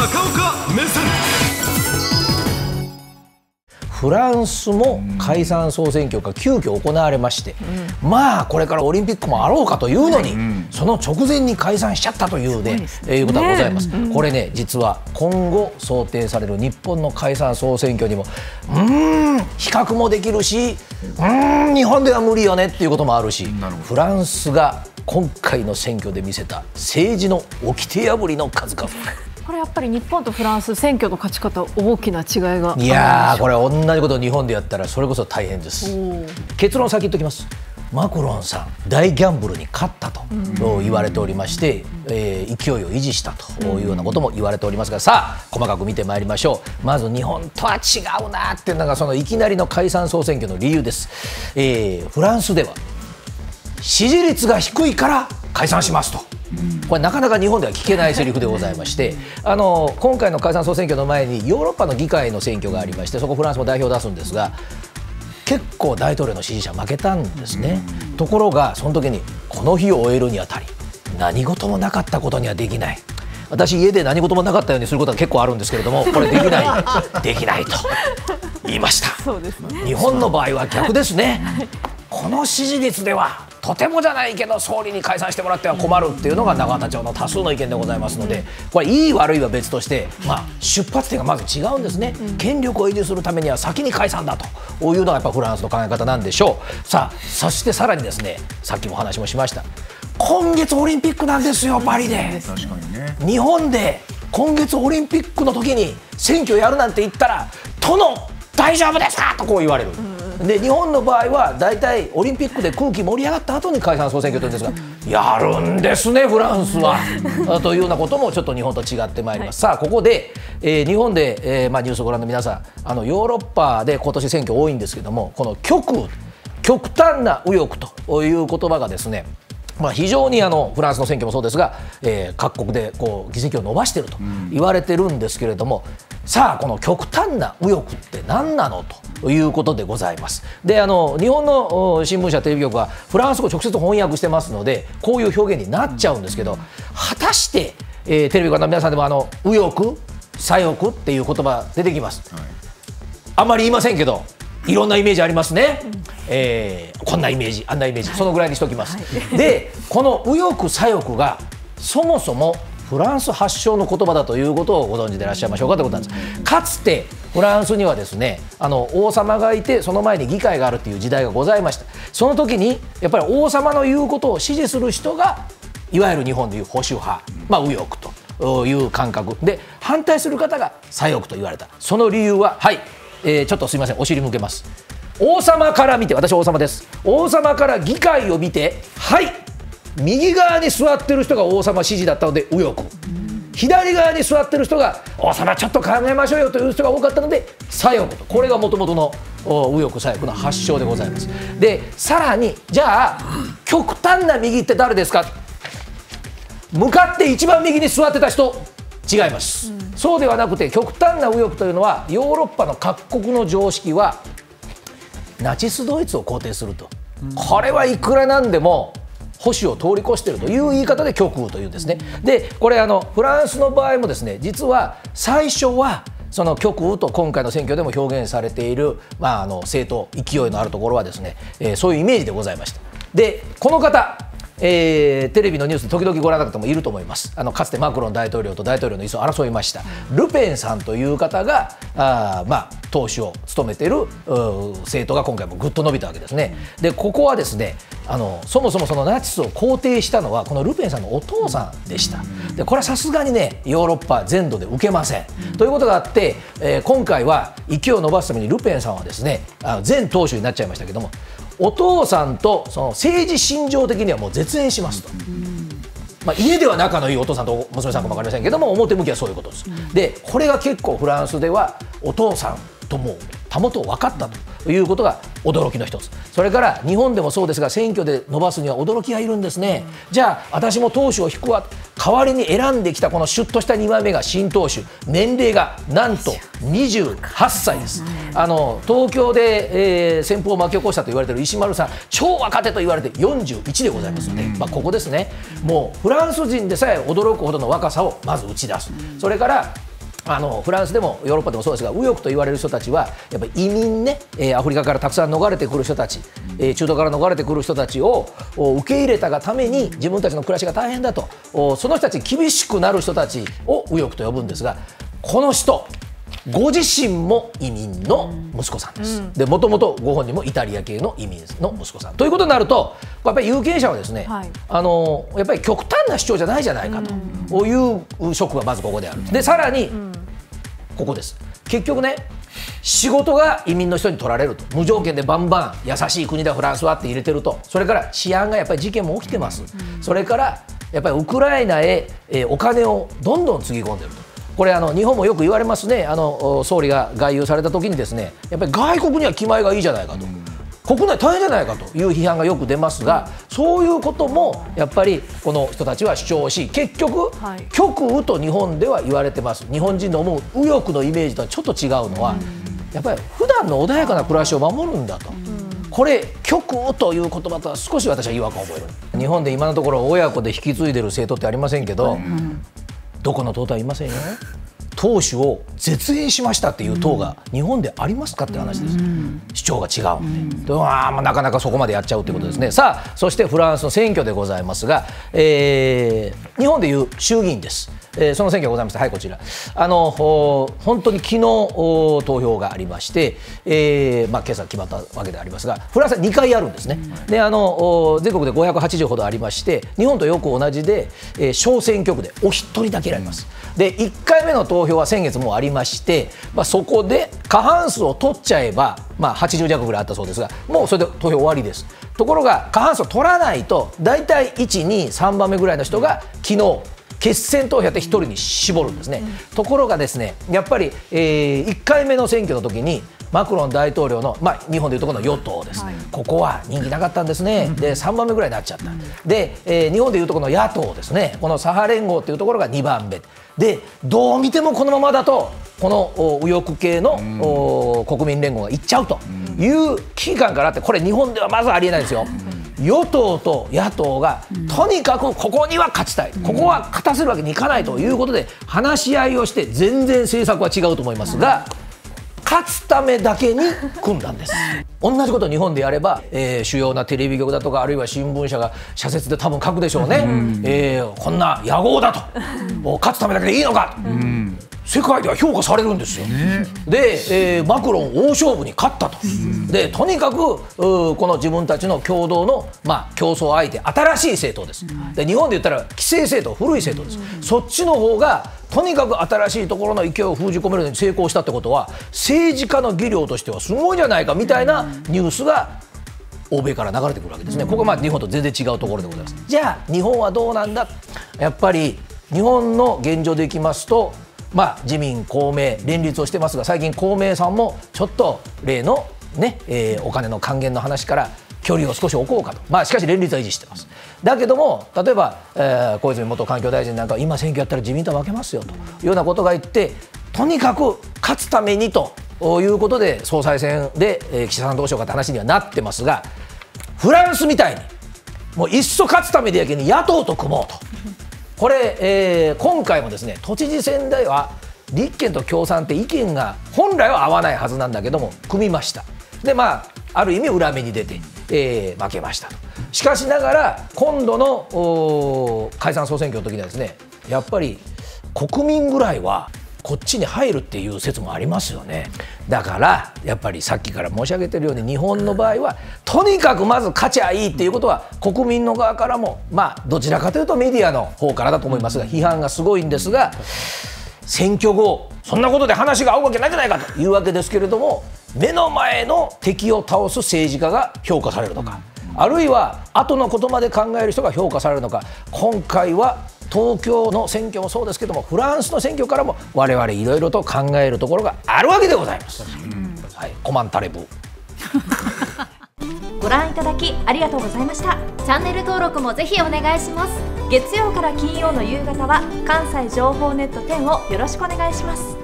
高岡目線。フランスも解散総選挙が急遽行われまして、まあこれからオリンピックもあろうかというのに、その直前に解散しちゃったというね、いうことがございます。これね、実は今後想定される日本の解散総選挙にも比較もできるし、日本では無理よねっていうこともあるし、フランスが今回の選挙で見せた政治の掟破りの数々。これやっぱり日本とフランス、選挙の勝ち方、大きな違いが。いやー、これ同じことを日本でやったらそれこそ大変です。結論先言っときます。マクロンさん、大ギャンブルに勝ったと言われておりまして、勢いを維持したというようなことも言われておりますが、さあ細かく見てまいりましょう。まず日本とは違うなっていうのが、そのいきなりの解散総選挙の理由です。フランスでは支持率が低いから解散しますと、これなかなか日本では聞けないセリフでございまして、今回の解散総選挙の前にヨーロッパの議会の選挙がありまして、そこフランスも代表を出すんですが、結構大統領の支持者負けたんですね。ところがその時に、この日を終えるにあたり何事もなかったことにはできない。私、家で何事もなかったようにすることは結構あるんですけれども、これできないできないと言いました。そうですね。日本の場合は逆ですね。この支持率ではとてもじゃないけど総理に解散してもらっては困るっていうのが永田町の多数の意見でございますので、これいい悪いは別として、出発点がまず違うんですね。権力を維持するためには先に解散だというのがやっぱフランスの考え方なんでしょう。さあ、そしてさらにですね、さっきもお話もしました、今月オリンピックなんですよ、パリで。確かにね。日本で今月オリンピックの時に選挙やるなんて言ったら、殿大丈夫ですかとこう言われる。で、日本の場合は大体オリンピックで空気盛り上がった後に解散総選挙というんですが、やるんですね、フランスはというようなこともちょっと日本と違ってまいります、はい、さあここで、日本で、ニュースをご覧の皆さん、ヨーロッパで今年選挙多いんですけども、この極端な右翼という言葉がですね、非常にフランスの選挙もそうですが、各国でこう議席を伸ばしていると言われてるんですけれども、さあこの極端な右翼って何なのということでございます。で、日本の新聞社テレビ局はフランス語を直接翻訳してますので、こういう表現になっちゃうんですけど、果たして、テレビ局の皆さんでも右翼左翼っていう言葉出てきます、はい、あんまり言いませんけど、いろんなイメージありますね、こんなイメージ、あんなイメージ、そのぐらいにしておきます、はい、で、この右翼左翼がそもそもフランス発祥の言葉だということをご存知でいらっしゃいましょうかということなんです。かつてフランスにはですね、王様がいて、その前に議会があるという時代がございました。その時にやっぱり王様の言うことを支持する人が、いわゆる日本でいう保守派、右翼という感覚で、反対する方が左翼と言われた。その理由は、はい、ちょっとすみません、お尻向けます。王様から見て、私王様です、王様から議会を見て、はい、右側に座ってる人が王様支持だったので右翼、左側に座ってる人が王様ちょっと考えましょうよという人が多かったので左翼と、これがもともとの右翼左翼の発祥でございます。で、さらに、じゃあ極端な右って誰ですか、向かって一番右に座ってた人、違います、そうではなくて、極端な右翼というのは、ヨーロッパの各国の常識はナチス・ドイツを肯定すると、これはいくらなんでも保守を通り越しているという言い方で極右というんですね。で、これフランスの場合もですね、実は最初はその極右と今回の選挙でも表現されている、政党、勢いのあるところはですね、そういうイメージでございました。で、この方、テレビのニュースで時々ご覧になった方もいると思います。かつてマクロン大統領と大統領の椅子を争いましたルペンさんという方が党首を務めている政党が今回もぐっと伸びたわけですね。で、ここはですね、そもそもそのナチスを肯定したのはこのルペンさんのお父さんでした。で、これはさすがにね、ヨーロッパ全土で受けませんということがあって、今回は勢いを伸ばすためにルペンさんはですね、前党首になっちゃいましたけども、お父さんとその政治信条的にはもう絶縁しますと、家では仲のいいお父さんと娘さんかも分かりませんけども、表向きはそういうことです。で、これが結構フランスではお父さんともたもとを分かったということが驚きの一つ。それから日本でもそうですが、選挙で伸ばすには驚きがいるんですね。じゃあ私も党首を引くわ、代わりに選んできたこのシュッとした2枚目が新党首、年齢がなんと28歳です。東京で、旋風を巻き起こしたと言われている石丸さん、超若手と言われて41でございますので、ここですね、もうフランス人でさえ驚くほどの若さをまず打ち出す。それからフランスでもヨーロッパでもそうですが、右翼と言われる人たちはやっぱり移民ね、アフリカからたくさん逃れてくる人たち、中東から逃れてくる人たちを受け入れたがために自分たちの暮らしが大変だと、その人たち厳しくなる人たちを右翼と呼ぶんですが、この人ご自身も移民の息子さんです。で、もともとご本人もイタリア系の移民の息子さんということになると、やっぱり有権者はですね、やっぱり極端な主張じゃないじゃないかというショックがまずここである。で、さらにここです。結局ね、仕事が移民の人に取られると、無条件でバンバン優しい国だフランスはって入れてると、それから治安がやっぱり事件も起きてます。それからやっぱりウクライナへお金をどんどんつぎ込んでると。これ日本もよく言われますね。総理が外遊されたときにですね、やっぱり外国には気前がいいじゃないかと、国内大変じゃないかという批判がよく出ますが、そういうこともやっぱりこの人たちは主張し、結局、極右と日本では言われてます。日本人の思う右翼のイメージとはちょっと違うのは、やっぱり普段の穏やかな暮らしを守るんだと。これ極右という言葉とは少し私は違和感を覚える。日本で今のところ親子で引き継いでる政党ってありませんけど、どこの党とは言いませんよね。党首を絶縁しましたっていう党が日本でありますかって話です。主張が違うんで、なかなかそこまでやっちゃうということですね。さあ、そしてフランスの選挙でございますが、日本でいう衆議院です。その選挙がございました。はい、こちら。本当に昨日投票がありまして、今朝決まったわけでありますが、フランスは2回あるんですね。で、全国で580ほどありまして、日本とよく同じで、小選挙区でお一人だけ選びます。で、1回目の投票は先月もありまして、そこで過半数を取っちゃえば、80弱ぐらいあったそうですが、もうそれで投票終わりです。ところが過半数を取らないと、大体1、2、3番目ぐらいの人が昨日、決選投票で1人に絞るんですね。ところがですね、やっぱり、1回目の選挙の時にマクロン大統領の、日本でいうところの与党です、ここは人気なかったんですね。で、3番目ぐらいになっちゃった。で、日本でいうところの野党ですね、この左派連合というところが2番目で、どう見てもこのままだとこの右翼系の国民連合がいっちゃうという危機感からあって、これ日本ではまずありえないですよ。与党と野党がとにかくここには勝ちたい、ここは勝たせるわけにいかないということで話し合いをして、全然政策は違うと思いますが、勝つためだけに組んだんです。同じことを日本でやれば、主要なテレビ局だとか、あるいは新聞社が社説で多分書くでしょうね。こんな野豪だと、勝つためだけでいいのかと、世界では評価されるんですよ。で、マクロン大勝負に勝ったと。で、とにかくこの自分たちの共同の、競争相手、新しい政党です。で、日本で言ったら既成政党、古い政党です。そっちの方がとにかく新しいところの勢いを封じ込めるのに成功したってことは、政治家の技量としてはすごいじゃないかみたいなニュースが欧米から流れてくるわけですね。ここは日本と全然違うところでございます。じゃあ日本はどうなんだ。やっぱり日本の現状でいきますと、自民、公明、連立をしてますが、最近、公明さんもちょっと例の、お金の還元の話から距離を少し置こうかと、しかし連立は維持してます。だけども、例えば、小泉元環境大臣なんかは、今、選挙やったら自民党は負けますよというようなことが言って、とにかく勝つためにということで、総裁選で、岸田さんどうしようかって話にはなってますが、フランスみたいに、もういっそ勝つためでやけに野党と組もうと。これ、今回もですね、都知事選では立憲と共産って意見が本来は合わないはずなんだけども組みました。で、ある意味裏目に出て、負けましたと。しかしながら今度の解散総選挙の時にはですね、やっぱり国民ぐらいはこっちに入るっていう説もありますよね。だからやっぱりさっきから申し上げているように、日本の場合はとにかくまず勝ちゃいいっていうことは、国民の側からも、どちらかというとメディアの方からだと思いますが、批判がすごいんですが、選挙後そんなことで話が合うわけないじゃないかというわけですけれども、目の前の敵を倒す政治家が評価されるのか、あるいは後のことまで考える人が評価されるのか。今回は東京の選挙もそうですけども、フランスの選挙からも我々いろいろと考えるところがあるわけでございます。コマンタレブご覧いただきありがとうございました。チャンネル登録もぜひお願いします。月曜から金曜の夕方は関西情報ネット10をよろしくお願いします。